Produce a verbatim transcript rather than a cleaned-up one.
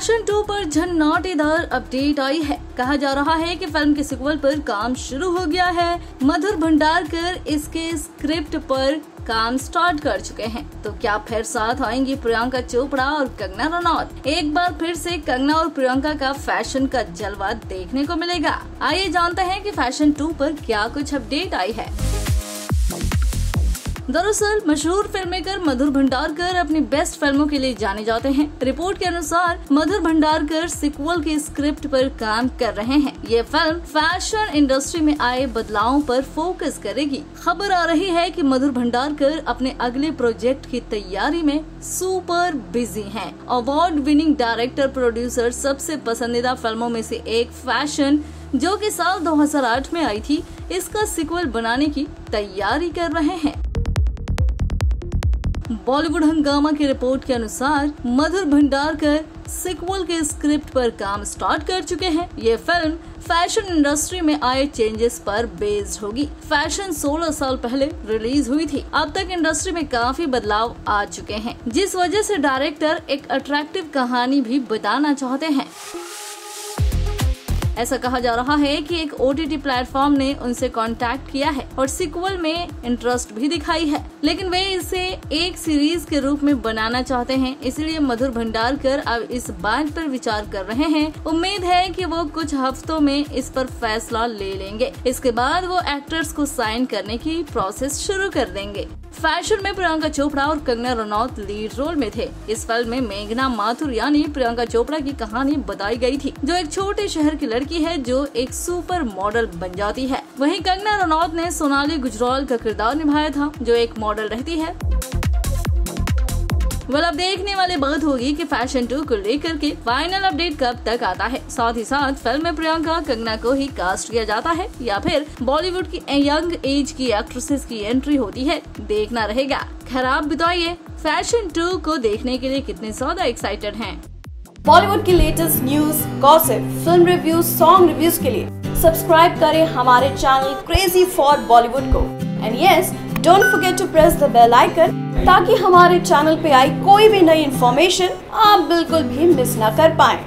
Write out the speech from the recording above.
Fashion to पर झन्नाटेदार update आई है। कहा जा रहा है कि फिल्म के सिक्वल पर काम शुरू हो गया है। मधुर भंडारकर इसके स्क्रिप्ट पर काम स्टार्ट कर चुके हैं, तो क्या फिर साथ आएंगी प्रियंका चोपड़ा और कंगना रनौत? एक बार फिर से कंगना और प्रियंका का फैशन का जलवा देखने को मिलेगा। आइए जानते हैं कि फैशन टू पर क्या कुछ अपडेट आई है। दरअसल मशहूर फिल्म मेकर मधुर भंडारकर अपनी बेस्ट फिल्मों के लिए जाने जाते हैं। रिपोर्ट के अनुसार मधुर भंडारकर सिक्वल के स्क्रिप्ट पर काम कर रहे हैं। ये फिल्म फैशन इंडस्ट्री में आए बदलावों पर फोकस करेगी। खबर आ रही है कि मधुर भंडारकर अपने अगले प्रोजेक्ट की तैयारी में सुपर बिजी हैं। अवार्ड विनिंग डायरेक्टर प्रोड्यूसर सबसे पसंदीदा फिल्मों में से एक फैशन, जो कि साल दो हजार आठ में आई थी, इसका सिक्वल बनाने की तैयारी कर रहे हैं। बॉलीवुड हंगामा की रिपोर्ट के अनुसार मधुर भंडारकर सिक्वल के स्क्रिप्ट पर काम स्टार्ट कर चुके हैं। ये फिल्म फैशन इंडस्ट्री में आए चेंजेस पर बेस्ड होगी। फैशन सोलह साल पहले रिलीज हुई थी। अब तक इंडस्ट्री में काफी बदलाव आ चुके हैं, जिस वजह से डायरेक्टर एक अट्रैक्टिव कहानी भी बताना चाहते हैं। ऐसा कहा जा रहा है कि एक ओटीटी प्लेटफॉर्म ने उनसे कांटेक्ट किया है और सिक्वल में इंटरेस्ट भी दिखाई है, लेकिन वे इसे एक सीरीज के रूप में बनाना चाहते हैं। इसलिए मधुर भंडारकर अब इस बात पर विचार कर रहे हैं। उम्मीद है कि वो कुछ हफ्तों में इस पर फैसला ले लेंगे। इसके बाद वो एक्टर्स को साइन करने की प्रोसेस शुरू कर देंगे। फैशन में प्रियंका चोपड़ा और कंगना रनौत लीड रोल में थे। इस फिल्म में मेघना माथुर यानी प्रियंका चोपड़ा की कहानी बताई गई थी, जो एक छोटे शहर की लड़की है जो एक सुपर मॉडल बन जाती है। वहीं कंगना रनौत ने सोनाली गुजराल का किरदार निभाया था, जो एक मॉडल रहती है। वेल, अब देखने वाली बात होगी कि फैशन टू को लेकर के फाइनल अपडेट कब तक आता है। साथ ही साथ फिल्म में प्रियंका कंगना को ही कास्ट किया जाता है या फिर बॉलीवुड की यंग एज की एक्ट्रेसेस की एंट्री होती है, देखना रहेगा। खैर, आप बताइए फैशन टू को देखने के लिए कितने ज्यादा एक्साइटेड हैं। बॉलीवुड की latest news, gossip, film reviews, song reviews के लिए सब्सक्राइब करें हमारे चैनल क्रेजी फॉर बॉलीवुड को। And yes, don't forget to press the bell icon, ताकि हमारे चैनल पे आई कोई भी नई इन्फॉर्मेशन आप बिल्कुल भी मिस ना कर पाएं।